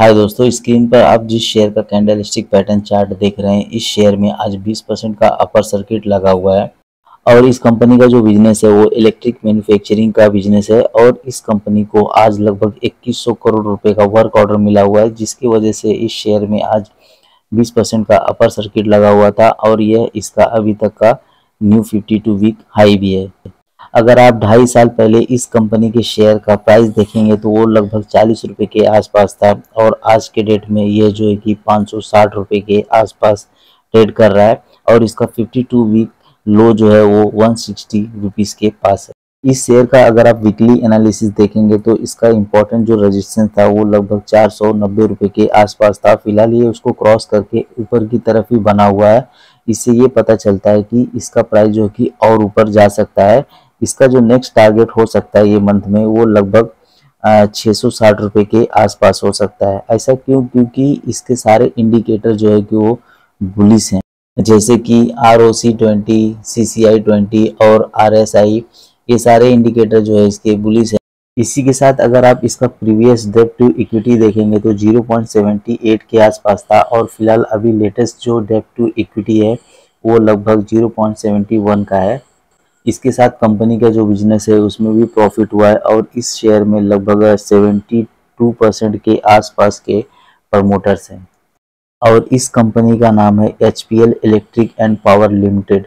हाय दोस्तों, स्क्रीन पर आप जिस शेयर का कैंडलस्टिक पैटर्न चार्ट देख रहे हैं, इस शेयर में आज 20% का अपर सर्किट लगा हुआ है। और इस कंपनी का जो बिजनेस है वो इलेक्ट्रिक मैन्युफैक्चरिंग का बिजनेस है। और इस कंपनी को आज लगभग 2100 करोड़ रुपए का वर्क ऑर्डर मिला हुआ है, जिसकी वजह से इस शेयर में आज 20% का अपर सर्किट लगा हुआ था। और यह इसका अभी तक का न्यू 52 वीक हाई भी है। अगर आप 2.5 साल पहले इस कंपनी के शेयर का प्राइस देखेंगे तो वो लगभग 40 रुपये के आसपास था। और आज के डेट में यह जो है कि 560 रुपये के आसपास ट्रेड कर रहा है। और इसका 52 वीक लो जो है वो 160 रुपीज़ के पास है। इस शेयर का अगर आप वीकली एनालिसिस देखेंगे तो इसका इम्पोर्टेंट जो रजिस्टेंस था वो लगभग 490 रुपये के आसपास था। फिलहाल ये उसको क्रॉस करके ऊपर की तरफ ही बना हुआ है। इससे ये पता चलता है कि इसका प्राइस जो है कि और ऊपर जा सकता है। इसका जो नेक्स्ट टारगेट हो सकता है ये मंथ में, वो लगभग 660 रुपये के आसपास हो सकता है। ऐसा क्यों? क्योंकि इसके सारे इंडिकेटर जो है कि वो बुलिश हैं, जैसे कि ROC 20, CCI 20 और RSI, ये सारे इंडिकेटर जो है इसके बुलिश हैं। इसी के साथ अगर आप इसका प्रीवियस डेट टू इक्विटी देखेंगे तो 0.78 के आसपास था। और फिलहाल अभी लेटेस्ट जो डेट टू इक्विटी है वो लगभग 0.71 का है। इसके साथ कंपनी का जो बिजनेस है उसमें भी प्रॉफिट हुआ है। और इस शेयर में लगभग 72% के आसपास के प्रमोटर्स हैं। और इस कंपनी का नाम है HPL electric and power limited.